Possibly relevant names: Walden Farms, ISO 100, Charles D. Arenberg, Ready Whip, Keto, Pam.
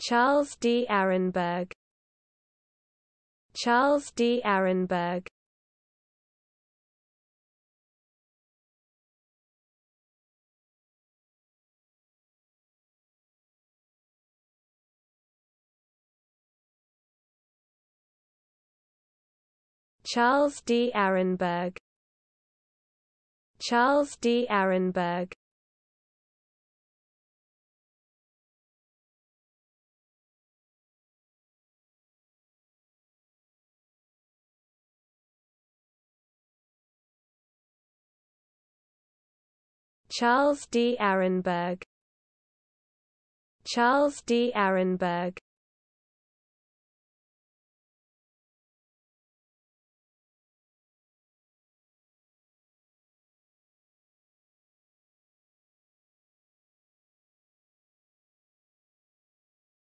Charles D. Arenberg. Charles D. Arenberg. Charles D. Arenberg. Charles D. Arenberg. Charles D. Arenberg. Charles D. Arenberg.